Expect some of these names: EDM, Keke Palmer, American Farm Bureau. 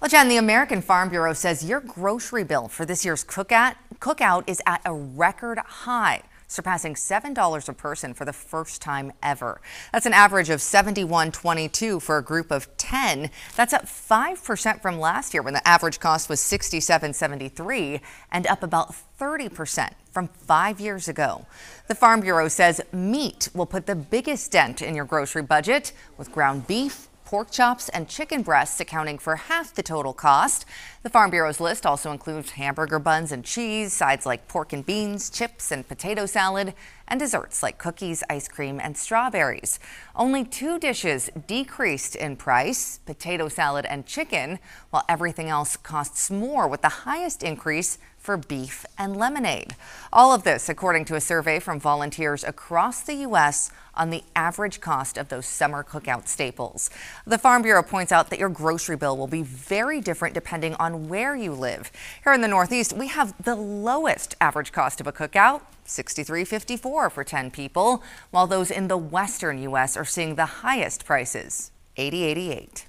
Well, Jen, the American Farm Bureau says your grocery bill for this year's cookout is at a record high, surpassing $7 a person for the first time ever. That's an average of $71.22 for a group of 10. That's up 5% from last year when the average cost was $67.73 and up about 30% from 5 years ago. The Farm Bureau says meat will put the biggest dent in your grocery budget, with ground beef, pork chops and chicken breasts accounting for half the total cost. The Farm Bureau's list also includes hamburger buns and cheese, sides like pork and beans, chips and potato salad, and desserts like cookies, ice cream, and strawberries. Only two dishes decreased in price, potato salad and chicken, while everything else costs more, with the highest increase for beef and lemonade. All of this according to a survey from volunteers across the U.S. on the average cost of those summer cookout staples. The Farm Bureau points out that your grocery bill will be very different depending on where you live. Here in the Northeast, we have the lowest average cost of a cookout, $63.54 for 10 people, while those in the western U.S. are seeing the highest prices, $80.88.